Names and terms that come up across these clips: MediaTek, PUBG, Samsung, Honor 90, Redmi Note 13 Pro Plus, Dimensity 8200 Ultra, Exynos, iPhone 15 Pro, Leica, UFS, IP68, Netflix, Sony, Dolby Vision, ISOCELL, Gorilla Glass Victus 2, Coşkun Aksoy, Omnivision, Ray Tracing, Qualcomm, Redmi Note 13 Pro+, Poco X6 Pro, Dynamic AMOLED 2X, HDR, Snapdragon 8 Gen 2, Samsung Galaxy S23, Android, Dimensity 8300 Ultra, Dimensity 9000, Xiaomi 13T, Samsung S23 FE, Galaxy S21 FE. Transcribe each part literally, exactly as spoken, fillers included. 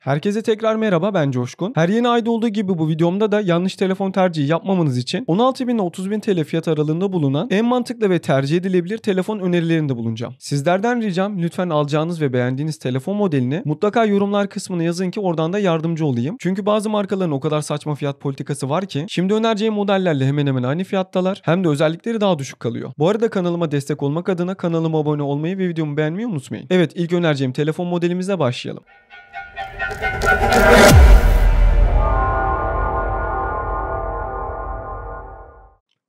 Herkese tekrar merhaba, ben Coşkun. Her yeni ayda olduğu gibi bu videomda da yanlış telefon tercihi yapmamanız için on altı bin ile otuz bin TL fiyat aralığında bulunan en mantıklı ve tercih edilebilir telefon önerilerinde bulunacağım. Sizlerden ricam lütfen alacağınız ve beğendiğiniz telefon modelini mutlaka yorumlar kısmına yazın ki oradan da yardımcı olayım. Çünkü bazı markaların o kadar saçma fiyat politikası var ki şimdi önereceğim modellerle hemen hemen aynı fiyattalar, hem de özellikleri daha düşük kalıyor. Bu arada kanalıma destek olmak adına kanalıma abone olmayı ve videomu beğenmeyi unutmayın. Evet, ilk önereceğim telefon modelimizle başlayalım.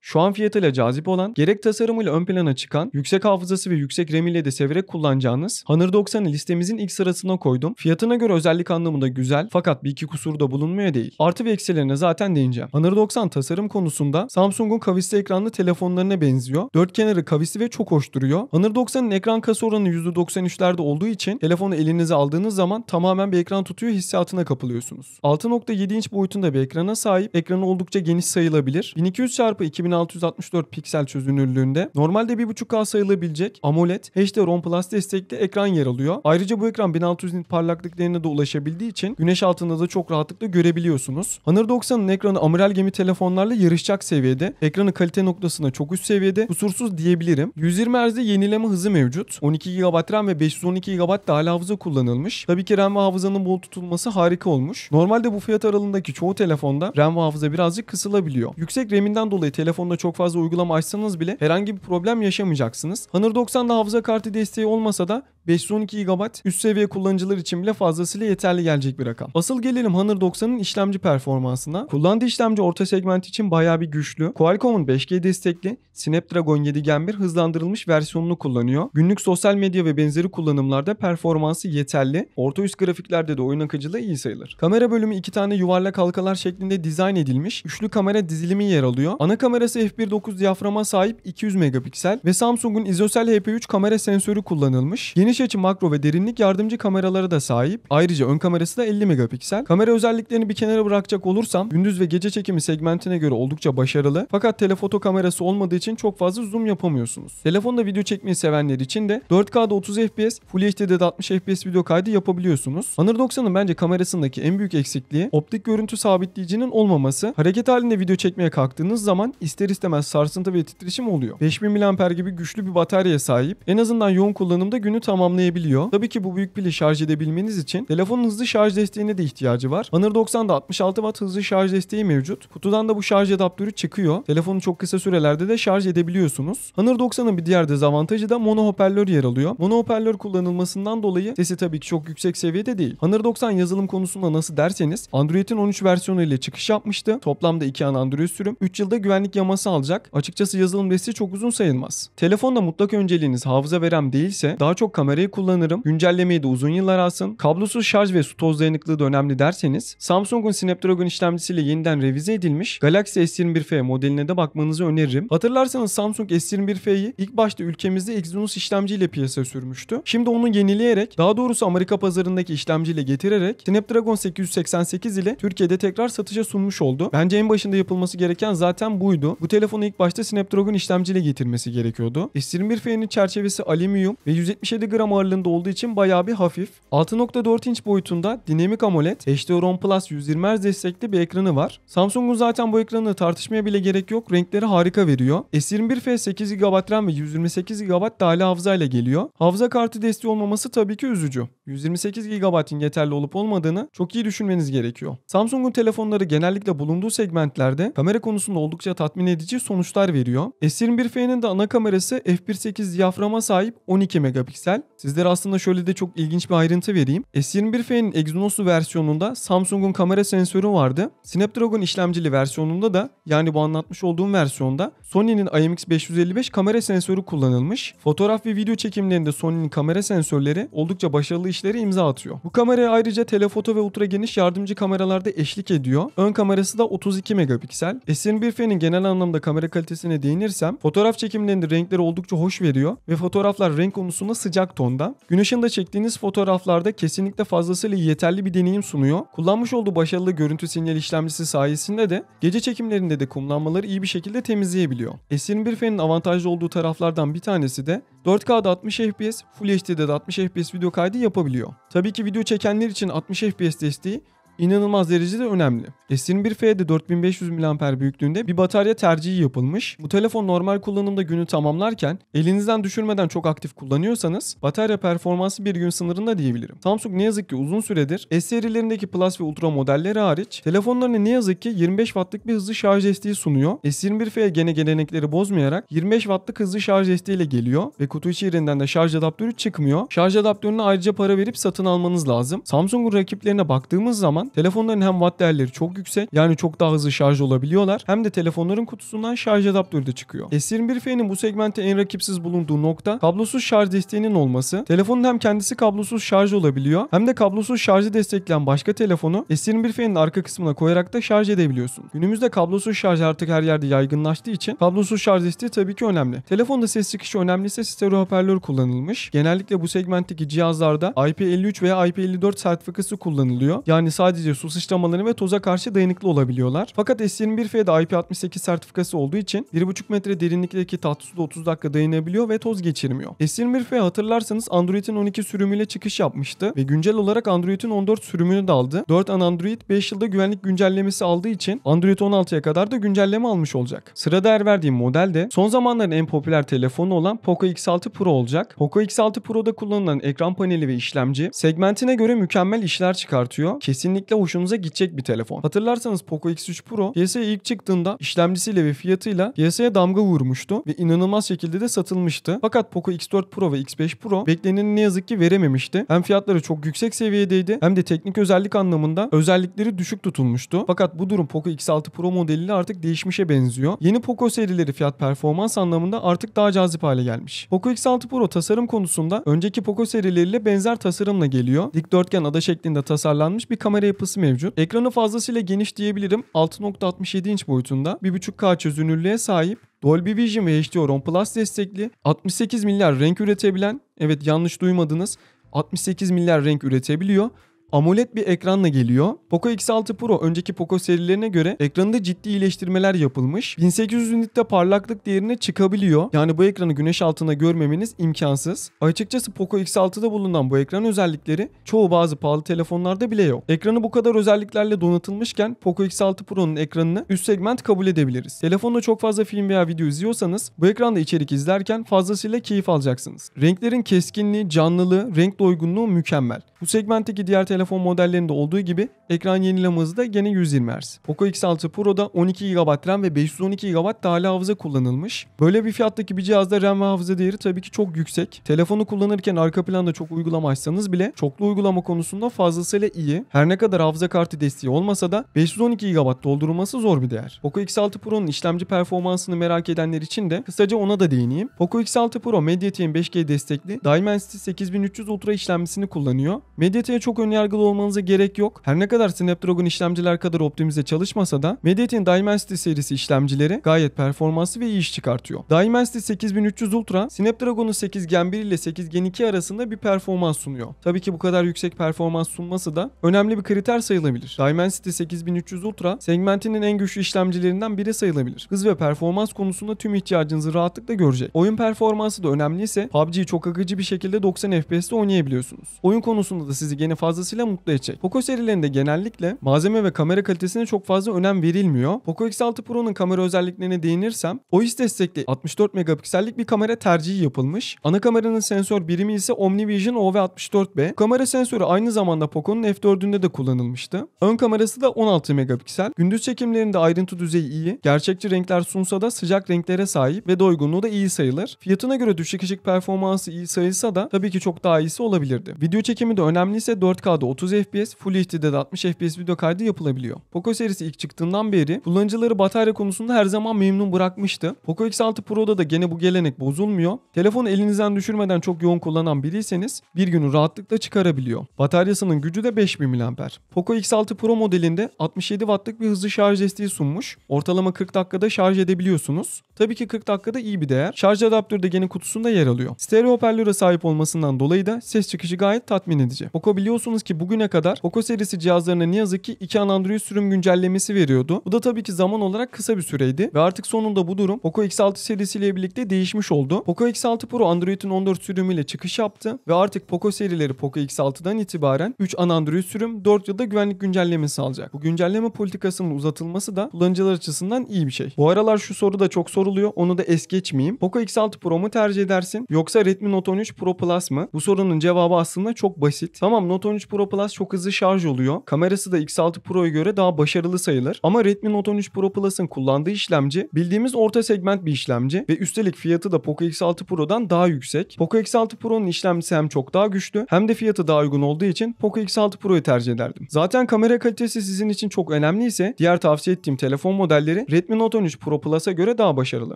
Şu an fiyatıyla cazip olan, gerek tasarımıyla ön plana çıkan, yüksek hafızası ve yüksek RAM ile de severek kullanacağınız Honor doksanı listemizin ilk sırasına koydum. Fiyatına göre özellik anlamında güzel fakat bir iki kusuru da bulunmuyor değil. Artı ve eksilerine zaten değineceğim. Honor doksan tasarım konusunda Samsung'un kavisli ekranlı telefonlarına benziyor. Dört kenarı kavisli ve çok hoş duruyor. Honor doksanın ekran kasa oranı yüzde doksan üçlerde olduğu için telefonu elinize aldığınız zaman tamamen bir ekran tutuyor hissiyatına kapılıyorsunuz. altı nokta yedi inç boyutunda bir ekrana sahip. Ekranı oldukça geniş sayılabilir. bin iki yüz çarpı iki bin altı yüz altmış dört piksel çözünürlüğünde normalde bir buçuk K sayılabilecek AMOLED H D R on Plus destekli ekran yer alıyor. Ayrıca bu ekran bin altı yüz nit parlaklık değerine de ulaşabildiği için güneş altında da çok rahatlıkla görebiliyorsunuz. Honor doksanın ekranı amiral gemi telefonlarla yarışacak seviyede. Ekranı kalite noktasında çok üst seviyede, kusursuz diyebilirim. yüz yirmi hertz'de yenileme hızı mevcut. on iki gigabayt RAM ve beş yüz on iki gigabayt dahili hafıza kullanılmış. Tabii ki RAM ve hafızanın bol tutulması harika olmuş. Normalde bu fiyat aralığındaki çoğu telefonda RAM ve hafıza birazcık kısılabiliyor. Yüksek RAM'inden dolayı telefon telefonda çok fazla uygulama açsanız bile herhangi bir problem yaşamayacaksınız. Honor doksanda hafıza kartı desteği olmasa da beş yüz on iki gigabayt üst seviye kullanıcılar için bile fazlasıyla yeterli gelecek bir rakam. Asıl gelelim Honor doksanın işlemci performansına. Kullandığı işlemci orta segment için bayağı bir güçlü. Qualcomm'un beş G destekli Snapdragon yedi Gen bir hızlandırılmış versiyonunu kullanıyor. Günlük sosyal medya ve benzeri kullanımlarda performansı yeterli. Orta üst grafiklerde de oyun akıcılığı iyi sayılır. Kamera bölümü iki tane yuvarlak halkalar şeklinde dizayn edilmiş. Üçlü kamera dizilimi yer alıyor. Ana kamerası f bir nokta dokuz diyaframa sahip iki yüz megapiksel ve Samsung'un ISOCELL H P üç kamera sensörü kullanılmış. Yeni Geniş açı, makro ve derinlik yardımcı kameralara da sahip. Ayrıca ön kamerası da elli megapiksel. Kamera özelliklerini bir kenara bırakacak olursam gündüz ve gece çekimi segmentine göre oldukça başarılı. Fakat telefoto kamerası olmadığı için çok fazla zoom yapamıyorsunuz. Telefonda video çekmeyi sevenler için de dört K'da otuz F P S, Full H D'de de altmış F P S video kaydı yapabiliyorsunuz. Honor doksanın bence kamerasındaki en büyük eksikliği optik görüntü sabitleyicinin olmaması. Hareket halinde video çekmeye kalktığınız zaman ister istemez sarsıntı ve titreşim oluyor. beş bin miliamper saat gibi güçlü bir bataryaya sahip. En azından yoğun kullanımda günü tamam anlayabiliyor. Tabii ki bu büyük pili şarj edebilmeniz için telefonun hızlı şarj desteğine de ihtiyacı var. Honor doksan'da altmış altı watt hızlı şarj desteği mevcut. Kutudan da bu şarj adaptörü çıkıyor. Telefonu çok kısa sürelerde de şarj edebiliyorsunuz. Honor doksanın bir diğer dezavantajı da mono hoparlör yer alıyor. Mono hoparlör kullanılmasından dolayı sesi tabii ki çok yüksek seviyede değil. Honor doksan yazılım konusunda nasıl derseniz Android'in on üç versiyonu ile çıkış yapmıştı. Toplamda iki an Android sürüm, üç yılda güvenlik yaması alacak. Açıkçası yazılım desteği çok uzun sayılmaz. Telefonda mutlak önceliğiniz hafıza ve RAM değilse daha çok kamera kullanırım. Güncellemeyi de uzun yıllar alsın. Kablosuz şarj ve su toz dayanıklılığı da önemli derseniz Samsung'un Snapdragon işlemcisiyle yeniden revize edilmiş Galaxy S yirmi bir F E modeline de bakmanızı öneririm. Hatırlarsanız Samsung S yirmi bir F E'yi ilk başta ülkemizde Exynos işlemciyle piyasaya sürmüştü. Şimdi onu yenileyerek, daha doğrusu Amerika pazarındaki işlemciyle getirerek Snapdragon sekiz yüz seksen sekiz ile Türkiye'de tekrar satışa sunmuş oldu. Bence en başında yapılması gereken zaten buydu. Bu telefonu ilk başta Snapdragon işlemciyle getirmesi gerekiyordu. S yirmi bir F E'nin çerçevesi alüminyum ve yüz yetmiş yedi gram ağırlığında olduğu için bayağı bir hafif. altı nokta dört inç boyutunda Dynamic AMOLED H D R on Plus yüz yirmi hertz destekli bir ekranı var. Samsung'un zaten bu ekranını tartışmaya bile gerek yok. Renkleri harika veriyor. S yirmi bir F E sekiz gigabayt RAM ve yüz yirmi sekiz gigabayt dahili hafızayla geliyor. Hafıza kartı desteği olmaması tabii ki üzücü. yüz yirmi sekiz gigabayt'in yeterli olup olmadığını çok iyi düşünmeniz gerekiyor. Samsung'un telefonları genellikle bulunduğu segmentlerde kamera konusunda oldukça tatmin edici sonuçlar veriyor. S yirmi bir F E'nin de ana kamerası f bir nokta sekiz diyaframa sahip on iki megapiksel. Sizlere aslında şöyle de çok ilginç bir ayrıntı vereyim. S yirmi bir F E'nin Exynos'lu versiyonunda Samsung'un kamera sensörü vardı. Snapdragon işlemcili versiyonunda da, yani bu anlatmış olduğum versiyonda, Sony'nin I M X beş yüz elli beş kamera sensörü kullanılmış. Fotoğraf ve video çekimlerinde Sony'nin kamera sensörleri oldukça başarılı işleri imza atıyor. Bu kameraya ayrıca telefoto ve ultra geniş yardımcı kameralarda eşlik ediyor. Ön kamerası da otuz iki megapiksel. S yirmi bir F E'nin genel anlamda kamera kalitesine değinirsem fotoğraf çekimlerinde renkleri oldukça hoş veriyor ve fotoğraflar renk konusunda sıcak ton. Gün ışığında çektiğiniz fotoğraflarda kesinlikle fazlasıyla yeterli bir deneyim sunuyor. Kullanmış olduğu başarılı görüntü sinyal işlemcisi sayesinde de gece çekimlerinde de kumlanmaları iyi bir şekilde temizleyebiliyor. S yirmi bir F E'nin avantajlı olduğu taraflardan bir tanesi de dört K'da altmış F P S, Full H D'de de altmış F P S video kaydı yapabiliyor. Tabii ki video çekenler için altmış F P S desteği inanılmaz derecede önemli. S yirmi bir F E'de dört bin beş yüz miliamper büyüklüğünde bir batarya tercihi yapılmış. Bu telefon normal kullanımda günü tamamlarken elinizden düşürmeden çok aktif kullanıyorsanız batarya performansı bir gün sınırında diyebilirim. Samsung ne yazık ki uzun süredir S serilerindeki Plus ve Ultra modelleri hariç telefonlarına ne yazık ki yirmi beş wattlık bir hızlı şarj desteği sunuyor. S yirmi bir F E gene gelenekleri bozmayarak yirmi beş wattlık hızlı şarj desteğiyle geliyor ve kutu içi yerinden de şarj adaptörü çıkmıyor. Şarj adaptörüne ayrıca para verip satın almanız lazım. Samsung'un rakiplerine baktığımız zaman telefonların hem watt değerleri çok yüksek, yani çok daha hızlı şarj olabiliyorlar, hem de telefonların kutusundan şarj adaptörü de çıkıyor. S yirmi bir F E'nin bu segmentte en rakipsiz bulunduğu nokta kablosuz şarj desteğinin olması. Telefonun hem kendisi kablosuz şarj olabiliyor hem de kablosuz şarjı destekleyen başka telefonu S yirmi bir F E'nin arka kısmına koyarak da şarj edebiliyorsun. Günümüzde kablosuz şarj artık her yerde yaygınlaştığı için kablosuz şarj desteği tabii ki önemli. Telefonda ses çıkışı önemliyse stereo hoparlör kullanılmış. Genellikle bu segmentteki cihazlarda I P elli üç veya I P elli dört sertifikası kullanılıyor. Yani sadece Sadece su sıçramaları ve toza karşı dayanıklı olabiliyorlar. Fakat S yirmi bir F E'de I P altmış sekiz sertifikası olduğu için bir buçuk metre derinlikteki tatlı suda otuz dakika dayanabiliyor ve toz geçirmiyor. S yirmi bir F E hatırlarsanız Android'in on iki sürümüyle çıkış yapmıştı ve güncel olarak Android'in on dört sürümünü de aldı. dört an Android beş yılda güvenlik güncellemesi aldığı için Android on altıya kadar da güncelleme almış olacak. Sırada yer verdiğim model de son zamanların en popüler telefonu olan Poco X altı Pro olacak. Poco X altı Pro'da kullanılan ekran paneli ve işlemci segmentine göre mükemmel işler çıkartıyor. Kesinlikle hoşunuza gidecek bir telefon. Hatırlarsanız Poco X üç Pro piyasaya ilk çıktığında işlemcisiyle ve fiyatıyla piyasaya damga vurmuştu ve inanılmaz şekilde de satılmıştı. Fakat Poco X dört Pro ve X beş Pro bekleneni ne yazık ki verememişti. Hem fiyatları çok yüksek seviyedeydi hem de teknik özellik anlamında özellikleri düşük tutulmuştu. Fakat bu durum Poco X altı Pro modeliyle artık değişmişe benziyor. Yeni Poco serileri fiyat performans anlamında artık daha cazip hale gelmiş. Poco X altı Pro tasarım konusunda önceki Poco serileriyle benzer tasarımla geliyor. Dikdörtgen ada şeklinde tasarlanmış bir kamera yapısı mevcut. Ekranı fazlasıyla geniş diyebilirim. altı nokta altmış yedi inç boyutunda bir buçuk K çözünürlüğe sahip. Dolby Vision ve H D R OnePlus destekli. altmış sekiz milyar renk üretebilen, evet yanlış duymadınız, altmış sekiz milyar renk üretebiliyor. AMOLED bir ekranla geliyor. Poco X altı Pro önceki Poco serilerine göre ekranında ciddi iyileştirmeler yapılmış. bin sekiz yüz nitte parlaklık değerine çıkabiliyor. Yani bu ekranı güneş altında görmemeniz imkansız. Açıkçası Poco X altıda bulunan bu ekran özellikleri çoğu bazı pahalı telefonlarda bile yok. Ekranı bu kadar özelliklerle donatılmışken Poco X altı Pro'nun ekranını üst segment kabul edebiliriz. Telefonda çok fazla film veya video izliyorsanız bu ekranda içerik izlerken fazlasıyla keyif alacaksınız. Renklerin keskinliği, canlılığı, renk doygunluğu mükemmel. Bu segmentteki diğer telefonlar telefon modellerinde olduğu gibi ekran yenileme hızı da gene yüz yirmi hertz. Poco X altı Pro'da on iki gigabayt RAM ve beş yüz on iki gigabayt dahili hafıza kullanılmış. Böyle bir fiyattaki bir cihazda RAM ve hafıza değeri tabii ki çok yüksek. Telefonu kullanırken arka planda çok uygulama açsanız bile çoklu uygulama konusunda fazlasıyla iyi. Her ne kadar hafıza kartı desteği olmasa da beş yüz on iki gigabayt doldurulması zor bir değer. Poco X altı Pro'nun işlemci performansını merak edenler için de kısaca ona da değineyim. Poco X altı Pro MediaTek'in beş G destekli Dimensity sekiz bin üç yüz Ultra işlemcisini kullanıyor. MediaTek'e çok önyargı olmanıza gerek yok. Her ne kadar Snapdragon işlemciler kadar optimize çalışmasa da MediaTek'in Dimensity serisi işlemcileri gayet performanslı ve iyi iş çıkartıyor. Dimensity sekiz bin üç yüz Ultra Snapdragon'un sekiz Gen bir ile sekiz Gen iki arasında bir performans sunuyor. Tabii ki bu kadar yüksek performans sunması da önemli bir kriter sayılabilir. Dimensity sekiz bin üç yüz Ultra segmentinin en güçlü işlemcilerinden biri sayılabilir. Hız ve performans konusunda tüm ihtiyacınızı rahatlıkla görecek. Oyun performansı da önemliyse P U B G'yi çok akıcı bir şekilde doksan F P S'te oynayabiliyorsunuz. Oyun konusunda da sizi gene fazlasıyla mutlu edecek. Poco serilerinde genellikle malzeme ve kamera kalitesine çok fazla önem verilmiyor. Poco X altı Pro'nun kamera özelliklerine değinirsem O I S destekli altmış dört megapiksellik bir kamera tercihi yapılmış. Ana kameranın sensör birimi ise Omnivision O V altmış dört B. Bu kamera sensörü aynı zamanda Poco'nun F dördünde de kullanılmıştı. Ön kamerası da on altı megapiksel. Gündüz çekimlerinde ayrıntı düzeyi iyi. Gerçekçi renkler sunsa da sıcak renklere sahip ve doygunluğu da iyi sayılır. Fiyatına göre düşük ışık performansı iyi sayılsa da tabii ki çok daha iyisi olabilirdi. Video çekimi de önemliyse dört K'da otuz F P S, Full H D'de de altmış F P S video kaydı yapılabiliyor. Poco serisi ilk çıktığından beri kullanıcıları batarya konusunda her zaman memnun bırakmıştı. Poco X altı Pro'da da gene bu gelenek bozulmuyor. Telefonu elinizden düşürmeden çok yoğun kullanan biriyseniz bir günü rahatlıkla çıkarabiliyor. Bataryasının gücü de beş bin miliamper. Poco X altı Pro modelinde altmış yedi wattlık bir hızlı şarj desteği sunmuş. Ortalama kırk dakikada şarj edebiliyorsunuz. Tabii ki kırk dakikada iyi bir değer. Şarj adaptörü de gene kutusunda yer alıyor. Stereo hoparlöre sahip olmasından dolayı da ses çıkışı gayet tatmin edici. Poco biliyorsunuz ki ki bugüne kadar Poco serisi cihazlarına ne yazık ki iki ana Android sürüm güncellemesi veriyordu. Bu da tabii ki zaman olarak kısa bir süreydi ve artık sonunda bu durum Poco X altı serisiyle birlikte değişmiş oldu. Poco X altı Pro Android'in on dört sürümüyle çıkış yaptı ve artık Poco serileri Poco X altı'dan itibaren üç ana Android sürüm dört yılda güvenlik güncellemesi alacak. Bu güncelleme politikasının uzatılması da kullanıcılar açısından iyi bir şey. Bu aralar şu soru da çok soruluyor. Onu da es geçmeyeyim. Poco X altı Pro mu tercih edersin yoksa Redmi Note on üç Pro Plus mı? Bu sorunun cevabı aslında çok basit. Tamam, Note on üç Pro Plus çok hızlı şarj oluyor. Kamerası da X altı Pro'ya göre daha başarılı sayılır. Ama Redmi Note on üç Pro Plus'ın kullandığı işlemci bildiğimiz orta segment bir işlemci ve üstelik fiyatı da Poco X altı Pro'dan daha yüksek. Poco X altı Pro'nun işlemcisi hem çok daha güçlü hem de fiyatı daha uygun olduğu için Poco X altı Pro'yu tercih ederdim. Zaten kamera kalitesi sizin için çok önemliyse diğer tavsiye ettiğim telefon modelleri Redmi Note on üç Pro Plus'a göre daha başarılı.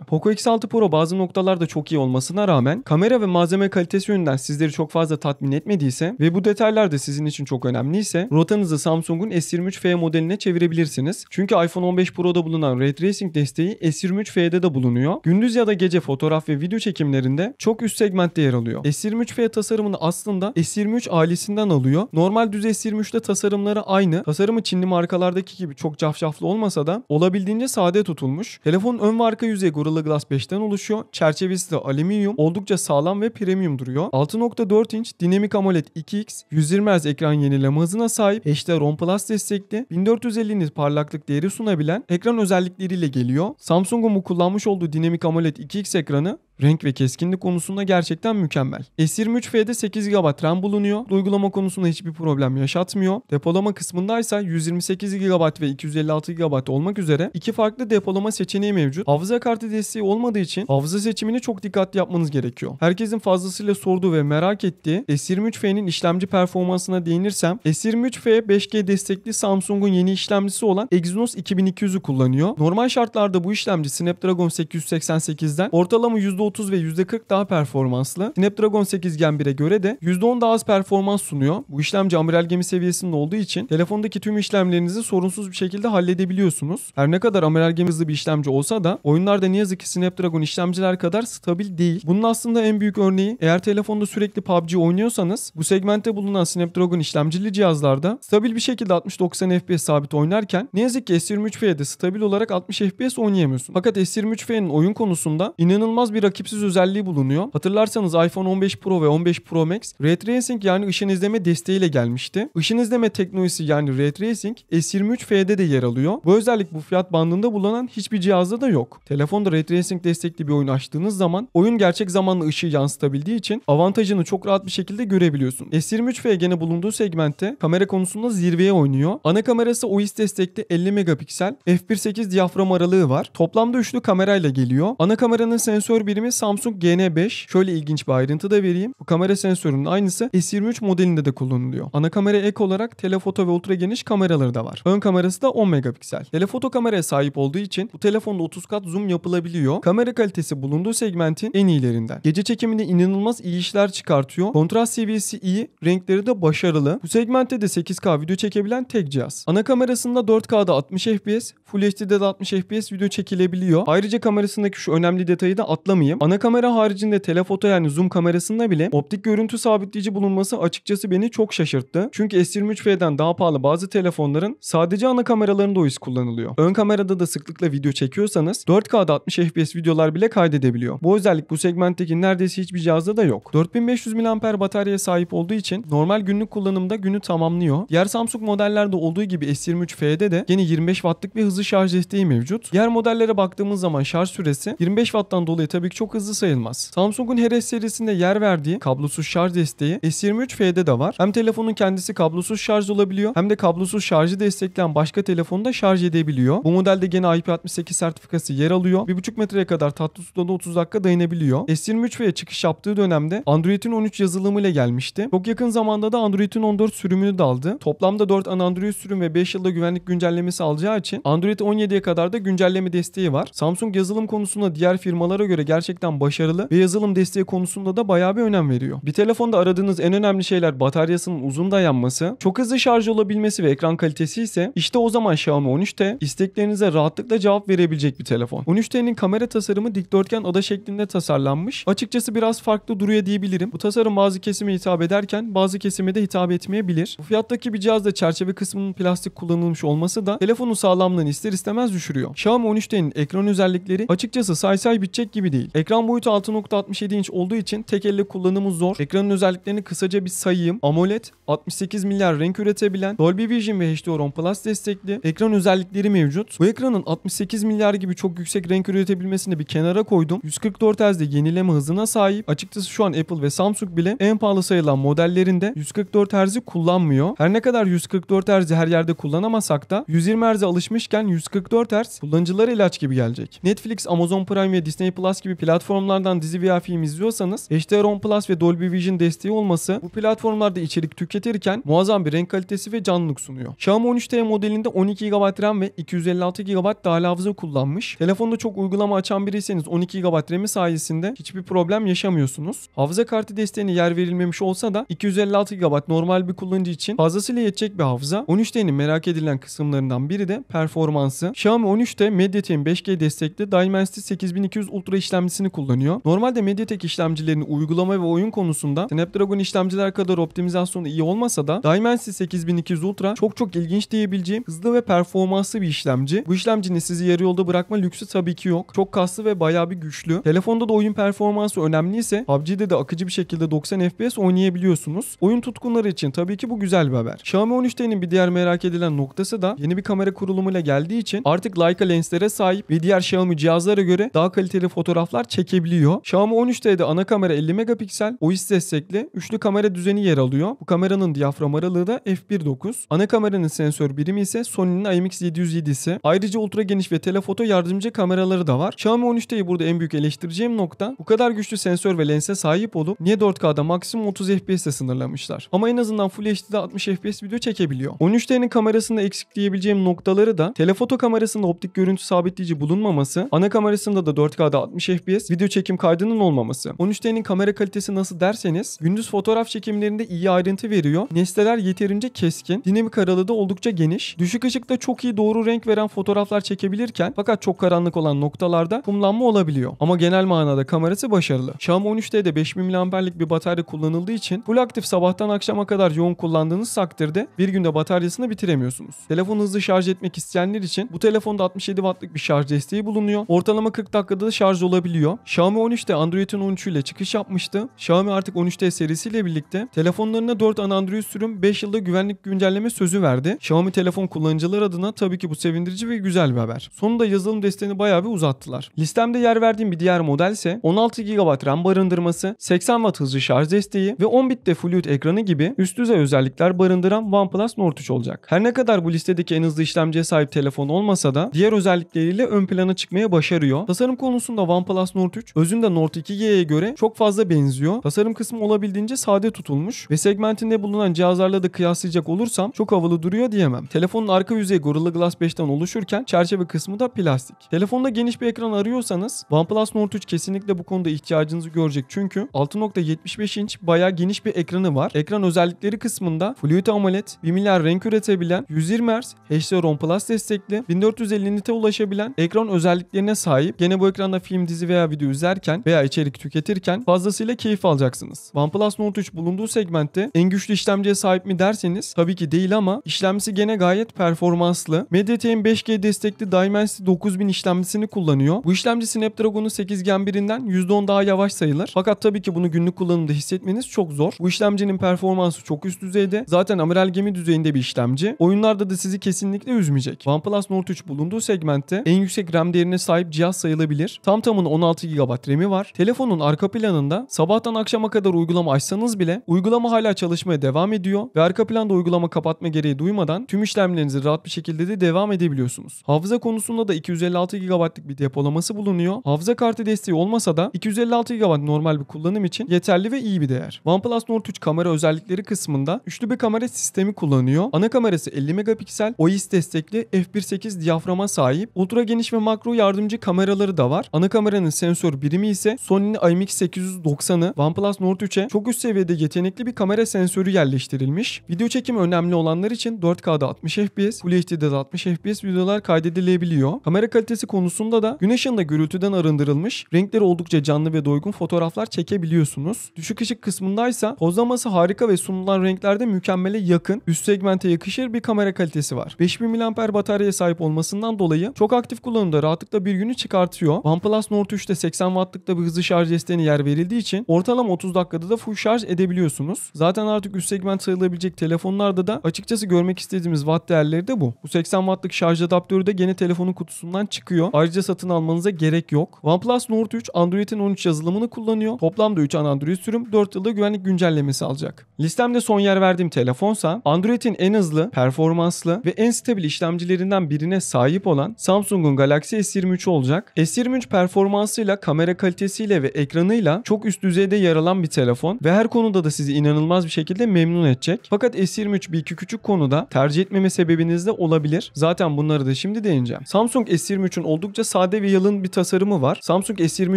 Poco X altı Pro bazı noktalarda çok iyi olmasına rağmen kamera ve malzeme kalitesi yönünden sizleri çok fazla tatmin etmediyse ve bu detaylar da sizin için çok önemliyse rotanızı Samsung'un S yirmi üç F E modeline çevirebilirsiniz. Çünkü iPhone on beş Pro'da bulunan Ray Tracing desteği S yirmi üç F E'de de bulunuyor. Gündüz ya da gece fotoğraf ve video çekimlerinde çok üst segmentte yer alıyor. S yirmi üç F E tasarımını aslında S yirmi üç ailesinden alıyor. Normal düz S yirmi üç'te tasarımları aynı. Tasarımı Çinli markalardaki gibi çok cafcaflı olmasa da olabildiğince sade tutulmuş. Telefonun ön ve arka yüzeyi Gorilla Glass beş'ten oluşuyor. Çerçevesi de alüminyum. Oldukça sağlam ve premium duruyor. altı nokta dört inç Dynamic AMOLED iki X yüz yirmi hertz ekran yenileme hızına sahip. H D R on plus destekli. bin dört yüz elli nit parlaklık değeri sunabilen ekran özellikleriyle geliyor. Samsung'un bu kullanmış olduğu Dynamic AMOLED iki X ekranı renk ve keskinlik konusunda gerçekten mükemmel. S yirmi üç F'de sekiz gigabayt RAM bulunuyor. Uygulama konusunda hiçbir problem yaşatmıyor. Depolama kısmındaysa yüz yirmi sekiz gigabayt ve iki yüz elli altı gigabayt olmak üzere iki farklı depolama seçeneği mevcut. Hafıza kartı desteği olmadığı için hafıza seçimini çok dikkatli yapmanız gerekiyor. Herkesin fazlasıyla sorduğu ve merak ettiği S yirmi üç F'nin işlemci performansına değinirsem, S yirmi üç F beş G destekli Samsung'un yeni işlemcisi olan Exynos iki bin iki yüz'ü kullanıyor. Normal şartlarda bu işlemci Snapdragon sekiz yüz seksen sekiz'den ortalama yüzde otuz ve yüzde kırk daha performanslı. Snapdragon sekiz Gen bir'e göre de yüzde on daha az performans sunuyor. Bu işlemci amiral gemi seviyesinde olduğu için telefondaki tüm işlemlerinizi sorunsuz bir şekilde halledebiliyorsunuz. Her ne kadar amiral gemi hızlı bir işlemci olsa da oyunlarda ne yazık ki Snapdragon işlemciler kadar stabil değil. Bunun aslında en büyük örneği, eğer telefonda sürekli P U B G oynuyorsanız bu segmentte bulunan Snapdragon işlemcili cihazlarda stabil bir şekilde altmış doksan F P S sabit oynarken ne yazık ki S yirmi üç F'de stabil olarak altmış F P S oynayamıyorsun. Fakat S yirmi üç F'nin oyun konusunda inanılmaz bir rakipsiz özelliği bulunuyor. Hatırlarsanız iPhone on beş Pro ve on beş Pro Max Ray Tracing yani ışın izleme desteğiyle gelmişti. Işın izleme teknolojisi yani Ray Tracing S yirmi üç F'de de yer alıyor. Bu özellik bu fiyat bandında bulunan hiçbir cihazda da yok. Telefonda Ray Tracing destekli bir oyun açtığınız zaman oyun gerçek zamanlı ışığı yansıtabildiği için avantajını çok rahat bir şekilde görebiliyorsun. S yirmi üç F gene bulunduğu segmentte kamera konusunda zirveye oynuyor. Ana kamerası O I S destekli elli megapiksel f bir nokta sekiz diyafram aralığı var. Toplamda üçlü kamerayla geliyor. Ana kameranın sensör birimi Samsung G N beş. Şöyle ilginç bir ayrıntı da vereyim. Bu kamera sensörünün aynısı S yirmi üç modelinde de kullanılıyor. Ana kamera ek olarak telefoto ve ultra geniş kameraları da var. Ön kamerası da on megapiksel. Telefoto kameraya sahip olduğu için bu telefonda otuz kat zoom yapılabiliyor. Kamera kalitesi bulunduğu segmentin en iyilerinden. Gece çekiminde inanılmaz iyi işler çıkartıyor. Kontrast seviyesi iyi, renkleri de başarılı. Bu segmentte de sekiz K video çekebilen tek cihaz. Ana kamerasında dört K'da altmış F P S, Full H D'de de altmış F P S video çekilebiliyor. Ayrıca kamerasındaki şu önemli detayı da atlamayayım. Ana kamera haricinde telefoto yani zoom kamerasında bile optik görüntü sabitleyici bulunması açıkçası beni çok şaşırttı. Çünkü S yirmi üç F'den daha pahalı bazı telefonların sadece ana kameralarında O I S kullanılıyor. Ön kamerada da sıklıkla video çekiyorsanız dört K'da altmış F P S videolar bile kaydedebiliyor. Bu özellik bu segmentteki neredeyse hiçbir cihazda da yok. dört bin beş yüz miliamper bataryaya sahip olduğu için normal günlük kullanımda günü tamamlıyor. Diğer Samsung modellerde olduğu gibi S yirmi üç F'de de yine yirmi beş wattlık bir hızlı şarj desteği mevcut. Diğer modellere baktığımız zaman şarj süresi yirmi beş watt'tan dolayı tabii ki çok hızlı sayılmaz. Samsung'un her S serisinde yer verdiği kablosuz şarj desteği S yirmi üç F'de de var. Hem telefonun kendisi kablosuz şarj olabiliyor hem de kablosuz şarjı destekleyen başka telefonu da şarj edebiliyor. Bu modelde gene I P altmış sekiz sertifikası yer alıyor. bir buçuk metreye kadar tatlı suda da otuz dakika dayanabiliyor. S yirmi üç F'ye çıkış yaptığı dönemde Android'in on üç yazılımıyla gelmişti. Çok yakın zamanda da Android'in on dört sürümünü de aldı. Toplamda dört ana Android sürüm ve beş yılda güvenlik güncellemesi alacağı için Android on yedi'ye kadar da güncelleme desteği var. Samsung yazılım konusunda diğer firmalara göre gerçekten gerçekten başarılı ve yazılım desteği konusunda da bayağı bir önem veriyor. Bir telefonda aradığınız en önemli şeyler bataryasının uzun dayanması, çok hızlı şarj olabilmesi ve ekran kalitesi ise işte o zaman Xiaomi on üç T isteklerinize rahatlıkla cevap verebilecek bir telefon. on üç T'nin kamera tasarımı dikdörtgen ada şeklinde tasarlanmış. Açıkçası biraz farklı duruyor diyebilirim. Bu tasarım bazı kesime hitap ederken bazı kesime de hitap etmeyebilir. Bu fiyattaki bir cihazda çerçeve kısmının plastik kullanılmış olması da telefonun sağlamlığını ister istemez düşürüyor. Xiaomi on üç T'nin ekran özellikleri açıkçası say say bitecek gibi değil. Ekran boyutu altı nokta altmış yedi inç olduğu için tek elle kullanımı zor. Ekranın özelliklerini kısaca bir sayayım. AMOLED, altmış sekiz milyar renk üretebilen, Dolby Vision ve H D R on Plus destekli ekran özellikleri mevcut. Bu ekranın altmış sekiz milyar gibi çok yüksek renk üretebilmesini bir kenara koydum. yüz kırk dört hertz'de yenileme hızına sahip. Açıkçası şu an Apple ve Samsung bile en pahalı sayılan modellerinde yüz kırk dört hertz'i kullanmıyor. Her ne kadar yüz kırk dört hertz'i her yerde kullanamasak da yüz yirmi hertz'e alışmışken yüz kırk dört hertz kullanıcılara ilaç gibi gelecek. Netflix, Amazon Prime ve Disney Plus gibi platformlardan dizi veya film izliyorsanız H D R on Plus ve Dolby Vision desteği olması bu platformlarda içerik tüketirken muazzam bir renk kalitesi ve canlılık sunuyor. Xiaomi on üç T modelinde on iki gigabayt RAM ve iki yüz elli altı gigabayt dahili hafıza kullanmış. Telefonda çok uygulama açan biriyseniz on iki gigabayt RAM'i sayesinde hiçbir problem yaşamıyorsunuz. Hafıza kartı desteğine yer verilmemiş olsa da iki yüz elli altı gigabayt normal bir kullanıcı için fazlasıyla yetecek bir hafıza. on üç T'nin merak edilen kısımlarından biri de performansı. Xiaomi on üç T MediaTek'in beş G destekli Dimensity sekiz bin iki yüz Ultra işlemcisini kullanıyor. Normalde MediaTek işlemcilerini uygulama ve oyun konusunda Snapdragon işlemciler kadar optimizasyonu iyi olmasa da Dimensity sekiz bin iki yüz Ultra çok çok ilginç diyebileceğim hızlı ve performanslı bir işlemci. Bu işlemcinin sizi yarı yolda bırakma lüksü tabii ki yok. Çok kaslı ve bayağı bir güçlü. Telefonda da oyun performansı önemliyse P U B G'de de akıcı bir şekilde doksan F P S oynayabiliyorsunuz. Oyun tutkunları için tabii ki bu güzel bir haber. Xiaomi on üç T'nin bir diğer merak edilen noktası da yeni bir kamera kurulumuyla geldiği için artık Leica lenslere sahip ve diğer Xiaomi cihazlara göre daha kaliteli fotoğraflar çekebiliyor. Xiaomi on üç T'de ana kamera elli megapiksel, O I S destekli üçlü kamera düzeni yer alıyor. Bu kameranın diyafram aralığı da f bir nokta dokuz. Ana kameranın sensör birimi ise Sony'nin I M X yedi yüz yedi'si. Ayrıca ultra geniş ve telefoto yardımcı kameraları da var. Xiaomi on üç T'yi burada en büyük eleştireceğim nokta bu kadar güçlü sensör ve lense sahip olup niye dört K'da maksimum otuz F P S'e sınırlamışlar. Ama en azından Full H D'de altmış F P S video çekebiliyor. on üç T'nin kamerasında eksik diyebileceğim noktaları da telefoto kamerasında optik görüntü sabitleyici bulunmaması, ana kamerasında da dört K'da altmış F P S video çekim kaydının olmaması. on üç T'nin kamera kalitesi nasıl derseniz gündüz fotoğraf çekimlerinde iyi ayrıntı veriyor. Nesneler yeterince keskin, dinamik aralığı da oldukça geniş. Düşük ışıkta çok iyi doğru renk veren fotoğraflar çekebilirken fakat çok karanlık olan noktalarda kumlanma olabiliyor. Ama genel manada kamerası başarılı. Xiaomi on üç T'de beş bin miliamperlik bir batarya kullanıldığı için full aktif sabahtan akşama kadar yoğun kullandığınız takdirde bir günde bataryasını bitiremiyorsunuz. Telefonu hızlı şarj etmek isteyenler için bu telefonda altmış yedi wattlık bir şarj desteği bulunuyor. Ortalama kırk dakikada da şarj olabiliyor. Xiaomi on üç T Android'in on üçü ile çıkış yapmıştı. Xiaomi artık on üç T serisiyle birlikte telefonlarına dört ana Android sürüm beş yılda güvenlik güncelleme sözü verdi. Xiaomi telefon kullanıcılar adına tabii ki bu sevindirici ve güzel bir haber. Sonunda yazılım desteğini bayağı bir uzattılar. Listemde yer verdiğim bir diğer model ise on altı gigabayt RAM barındırması, seksen watt hızlı şarj desteği ve on bit de Full H D ekranı gibi üst düzey özellikler barındıran OnePlus Nord üç olacak. Her ne kadar bu listedeki en hızlı işlemciye sahip telefon olmasa da diğer özellikleriyle ön plana çıkmaya başarıyor. Tasarım konusunda OnePlus Nord üç özünde Nord iki G'ye göre çok fazla benziyor. Tasarım kısmı olabildiğince sade tutulmuş ve segmentinde bulunan cihazlarla da kıyaslayacak olursam çok havalı duruyor diyemem. Telefonun arka yüzeyi Gorilla Glass beşten oluşurken çerçeve kısmı da plastik. Telefonda geniş bir ekran arıyorsanız OnePlus Nord üç kesinlikle bu konuda ihtiyacınızı görecek çünkü altı nokta yetmiş beş inç bayağı geniş bir ekranı var. Ekran özellikleri kısmında Full AMOLED, bir milyar renk üretebilen, yüz yirmi hertz, H D R on Plus destekli, bin dört yüz elli nite ulaşabilen ekran özelliklerine sahip. Gene bu ekranda film, dizi veya video izlerken veya içerik tüketirken fazlasıyla keyif alacaksınız. OnePlus Nord üç bulunduğu segmentte en güçlü işlemciye sahip mi derseniz tabii ki değil ama işlemcisi gene gayet performanslı. MediaTek'in beş G destekli Dimensity dokuz bin işlemcisini kullanıyor. Bu işlemci Snapdragon'un sekiz Gen birinden yüzde on daha yavaş sayılır. Fakat tabii ki bunu günlük kullanımda hissetmeniz çok zor. Bu işlemcinin performansı çok üst düzeyde. Zaten amiral gemi düzeyinde bir işlemci. Oyunlarda da sizi kesinlikle üzmeyecek. OnePlus Nord üç bulunduğu segmentte en yüksek RAM değerine sahip cihaz sayılabilir. Tam tamına on altı gigabayt RAM'i var. Telefonun arka planında sabahtan akşama kadar uygulama açsanız bile uygulama hala çalışmaya devam ediyor ve arka planda uygulama kapatma gereği duymadan tüm işlemlerinizi rahat bir şekilde de devam edebiliyorsunuz. Hafıza konusunda da iki yüz elli altı gigabaytlık bir depolaması bulunuyor. Hafıza kartı desteği olmasa da iki yüz elli altı gigabayt normal bir kullanım için yeterli ve iyi bir değer. OnePlus Nord üç kamera özellikleri kısmında üçlü bir kamera sistemi kullanıyor. Ana kamerası elli megapiksel, O I S destekli f bir nokta sekiz diyaframa sahip. Ultra geniş ve makro yardımcı kameraları da var. Ana kameranın sensör birimi ise Sony'nin I M X sekiz yüz doksanı, OnePlus Nord üçe çok üst seviyede yetenekli bir kamera sensörü yerleştirilmiş. Video çekimi önemli olanlar için dört K'da altmış F P S, Full H D'de de altmış F P S videolar kaydedilebiliyor. Kamera kalitesi konusunda da gün ışığında gürültüden arındırılmış, renkleri oldukça canlı ve doygun fotoğraflar çekebiliyorsunuz. Düşük ışık kısmındaysa pozlaması harika ve sunulan renklerde mükemmele yakın, üst segmente yakışır bir kamera kalitesi var. beş bin miliamper bataryaya sahip olmasından dolayı çok aktif kullanımda rahatlıkla bir günü çıkartıyor. OnePlus Nord üçte seksen wattlıkta bir hızlı şarj desteğine yer verildiği için ortalama otuz dakikada da full şarj edebiliyorsunuz. Zaten artık üst segment sayılabilecek telefonlarda da açıkçası görmek istediğimiz watt değerleri de bu. Bu seksen wattlık şarj adaptörü de gene telefonun kutusundan çıkıyor. Ayrıca satın almanıza gerek yok. OnePlus Nord üç Android'in on üç yazılımını kullanıyor. Toplamda üç ana Android sürüm, dört yılda güvenlik güncellemesi alacak. Listemde son yer verdiğim telefonsa Android'in en hızlı, performanslı ve en stabil işlemcilerinden birine sahip olan Samsung'un Galaxy S yirmi üç olacak. S yirmi üç performansıyla, kamera kalitesiyle ve ekranıyla çok üst düzeyde yer alan bir telefon ve her konuda da sizi inanılmaz bir şekilde memnun edecek. Fakat S yirmi üç bir iki küçük konuda tercih etmeme sebebiniz de olabilir. Zaten bunları da şimdi değineceğim. Samsung S yirmi üçün oldukça sade ve yalın bir tasarımı var. Samsung S yirmi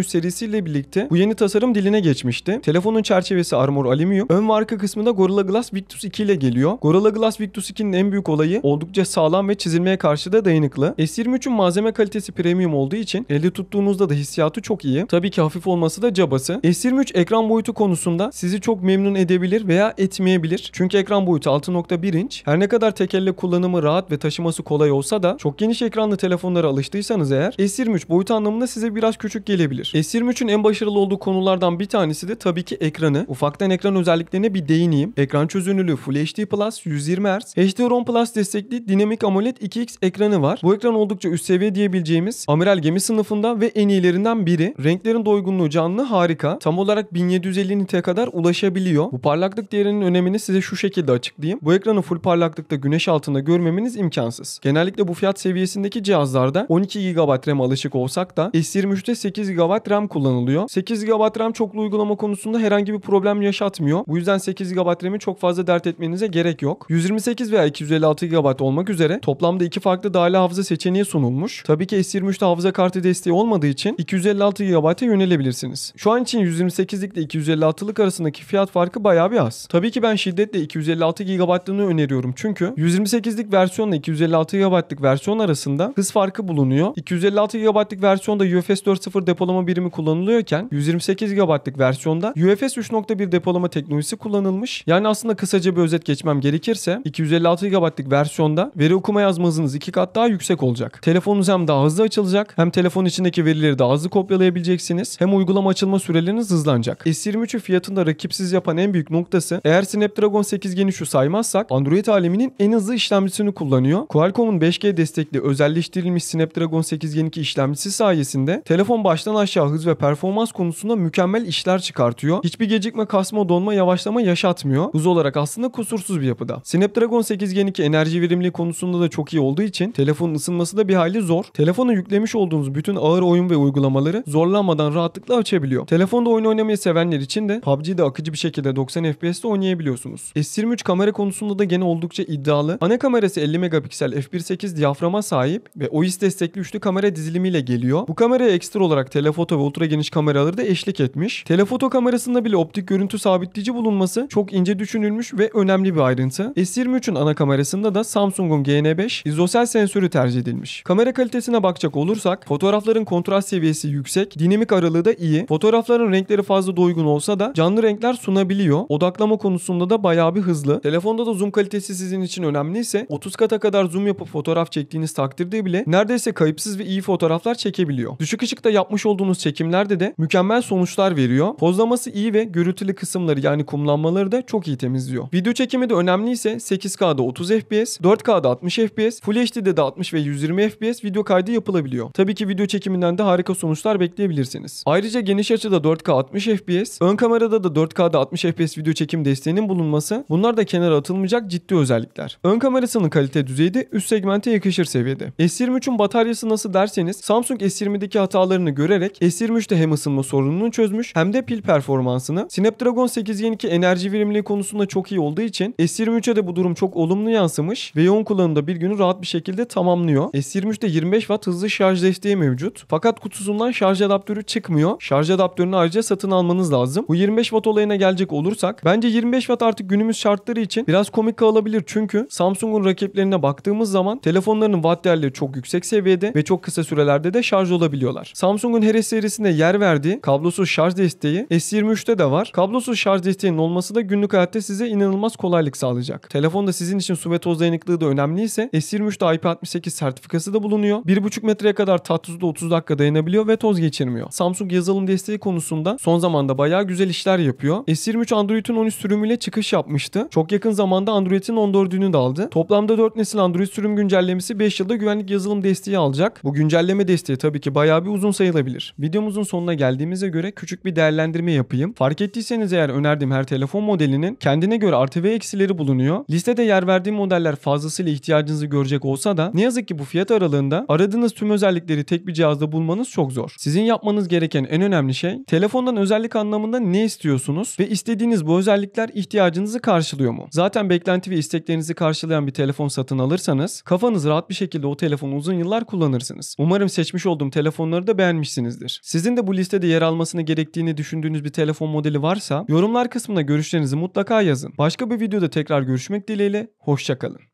üç serisiyle birlikte bu yeni tasarım diline geçmişti. Telefonun çerçevesi Armor alüminyum. Ön ve arka kısmında Gorilla Glass Victus iki ile geliyor. Gorilla Glass Victus ikinin en büyük olayı oldukça sağlam ve çizilmeye karşı da dayanıklı. S yirmi üçün malzeme kalitesi premium olduğu için elde tuttuğunuzda da hissiyatı çok iyi. Tabii ki hafif olması da cabası. S yirmi üç ekran boyutu konusunda sizi çok memnun edebilir veya etmeyebilir. Çünkü ekran boyutu altı nokta bir inç. Her ne kadar tek elle kullanımı rahat ve taşıması kolay olsa da çok geniş ekranlı telefonlara alıştıysanız eğer S yirmi üç boyutu anlamında size biraz küçük gelebilir. S yirmi üçün en başarılı olduğu konulardan bir tanesi de tabii ki ekranı. Ufaktan ekran özelliklerine bir değineyim. Ekran çözünürlüğü Full H D Plus yüz yirmi hertz, H D ROM Plus destekli Dynamic AMOLED iki X ekranı var. Bu ekran oldukça üst seviye diyebileceğimiz amiral gemi sınıfında ve en iyilerinden biri. Renklerin doygunluğu, canlı harika. Tam olarak bin yedi yüz elli nit'e kadar ulaşabiliyor. Bu parlaklık değerinin önemini size şu şekilde açıklayayım. Bu ekranı full parlaklıkta güneş altında görmemeniz imkansız. Genellikle bu fiyat seviyesindeki cihazlarda on iki gigabayt RAM alışık olsak da S yirmi üçte sekiz gigabayt RAM kullanılıyor. sekiz gigabayt RAM çoklu uygulama konusunda herhangi bir problem yaşatmıyor. Bu yüzden sekiz gigabayt RAM'i çok fazla dert etmenize gerek yok. yüz yirmi sekiz veya iki yüz elli altı gigabayt olmak üzere toplamda iki farklı dahili hafıza seçeneği sunulmuş. Tabii ki S yirmi üçte hafıza kartı desteği olmadığı için iki yüz elli altı gigabayt'a yönelebilirsiniz. Şu an için yüz yirmi sekizlik ile iki yüz elli altılık arasındaki fiyat farkı bayağı bir az. Tabii ki ben şiddetle iki yüz elli altı gigabayt'lığını öneriyorum çünkü yüz yirmi sekizlik versiyonla iki yüz elli altı gigabayt'lık versiyon arasında hız farkı bulunuyor. iki yüz elli altı gigabayt'lık versiyonda U F S dört nokta sıfır depolama birimi kullanılıyorken yüz yirmi sekiz gigabayt'lık versiyonda U F S üç nokta bir depolama teknolojisi kullanılmış. Yani aslında kısaca bir özet geçmem gerekirse iki yüz elli altı gigabayt'lık versiyonda veri okuma yazma hızınız iki kat daha yüksek olacak. Telefonunuz hem daha hızlı açılacak, hem telefon içindeki verileri daha hızlı kopyalayabileceksiniz, hem uygulama açılma süreleriniz hızlanacak. S yirmi üçü fiyatında rakipsiz yapan en büyük noktası, eğer Snapdragon sekiz Gen üçü saymazsak Android aleminin en hızlı işlemcisini kullanıyor. Qualcomm'un beş G destekli özelleştirilmiş Snapdragon sekiz Gen iki işlemcisi sayesinde telefon baştan aşağı hız ve performans konusunda mükemmel işler çıkartıyor. Hiçbir gecikme, kasma, donma, yavaşlama yaşatmıyor. Hız olarak aslında kusursuz bir yapıda. Snapdragon sekiz Gen iki enerji verimliliği konusunda da çok iyi olduğu için telefonun ısınması da bir hayli zor. Telefona yüklemiş olduğunuz bütün ağır oyun ve uygulamaları zorlanmadan rahatlıkla açabiliyor. Telefonda oyun oynamayı sevenler için de P U B G'de akıcı bir şekilde doksan F P S'te oynayabiliyorsunuz. S yirmi üç kamera konusunda da gene oldukça iddialı. Ana kamerası elli megapiksel f bir nokta sekiz diyaframa sahip ve O I S destekli üçlü kamera dizilimiyle geliyor. Bu kameraya ekstra olarak telefoto ve ultra geniş kameraları da eşlik etmiş. Telefoto kamerasında bile optik görüntü sabitleyici bulunması çok ince düşünülmüş ve önemli bir ayrıntı. S yirmi üçün ana kamerasında da Samsung'un G N beş ISOCELL sensörü tercih edilmiş. Kamera kalitesine bakacak olursak fotoğrafların kontrast seviyesi yüksek, dinamik aralığı da iyi. Fotoğrafların renkleri fazla doygun olsa da canlı renkler sunabiliyor. Odaklama konusunda da bayağı bir hızlı. Telefonda da zoom kalitesi sizin için önemliyse otuz kata kadar zoom yapıp fotoğraf çektiğiniz takdirde bile neredeyse kayıpsız ve iyi fotoğraflar çekebiliyor. Düşük ışıkta yapmış olduğunuz çekimlerde de mükemmel sonuçlar veriyor. Pozlaması iyi ve gürültülü kısımları yani kumlanmaları da çok iyi temizliyor. Video çekimi de önemliyse sekiz K'da otuz F P S, dört K'da altmış F P S, Full H D'de de altmış ve yüz yirmi F P S video kaydı yapılabiliyor. Tabii ki video çekiminden de harika sonuçlar bekleyebilirsiniz. Ayrıca geniş açıda dört K altmış F P S, ön kamerada da dört K'da altmış F P S video çekim desteğinin bulunması, bunlar da kenara atılmayacak ciddi özellikler. Ön kamerasının kalite düzeyi de üst segmente yakışır seviyede. S yirmi üçün bataryası nasıl derseniz Samsung S yirmideki hatalarını görerek S yirmi üçte hem ısınma sorununu çözmüş hem de pil performansını. Snapdragon sekiz Gen iki enerji verimliliği konusunda çok iyi olduğu için S yirmi üçe de bu durum çok olumlu yansımış ve yoğun kullanımda bir günü rahat bir şekilde tamamlıyor. S yirmi üçte yirmi beş watt hızlı şarj desteği mevcut. Fakat kutusundan kutusundan şarj adaptörü çıkmıyor. Şarj adaptörünü ayrıca satın almanız lazım. Bu yirmi beş watt olayına gelecek olursak bence yirmi beş watt artık günümüz şartları için biraz komik olabilir. Çünkü Samsung'un rakiplerine baktığımız zaman telefonlarının watt değerleri çok yüksek seviyede ve çok kısa sürelerde de şarj olabiliyorlar. Samsung'un Heres serisinde yer verdiği kablosuz şarj desteği S yirmi üç'te de var. Kablosuz şarj desteğinin olması da günlük hayatta size inanılmaz kolaylık sağlayacak. Telefonda sizin için su ve toz dayanıklılığı da önemliyse S yirmi üç'te I P altmış sekiz sertifikası da bulunuyor. bir buçuk metreye kadar tatlı otuz dakika dayanabiliyor ve toz geçirmiyor. Samsung yazılım desteği konusunda son zamanda bayağı güzel işler yapıyor. S yirmi üç Android'in on üç sürümüyle çıkış yapmıştı. Çok yakın zamanda Android'in on dördünü de aldı. Toplamda dört nesil Android sürüm güncellemesi beş yılda güvenlik yazılım desteği alacak. Bu güncelleme desteği tabii ki bayağı bir uzun sayılabilir. Videomuzun sonuna geldiğimize göre küçük bir değerlendirme yapayım. Fark ettiyseniz eğer önerdiğim her telefon modelinin kendine göre artı ve eksileri bulunuyor. Listede yer verdiğim modeller fazlasıyla ihtiyacınızı görecek olsa da ne yazık ki bu fiyat aralığında aradığınız tüm özellikleri tek bir cihazda bulmanız çok zor. Sizin yapmanız gereken en önemli şey telefondan özellik anlamında ne istiyorsunuz ve istediğiniz bu özellikler ihtiyacınızı karşılıyor mu? Zaten beklenti ve isteklerinizi karşılayan bir telefon satın alırsanız kafanız rahat bir şekilde o telefonu uzun yıllar kullanırsınız. Umarım seçmiş olduğum telefonları da beğenmişsinizdir. Sizin de bu listede yer almasına gerektiğini düşündüğünüz bir telefon modeli varsa yorumlar kısmına görüşlerinizi mutlaka yazın. Başka bir videoda tekrar görüşmek dileğiyle, hoşça kalın.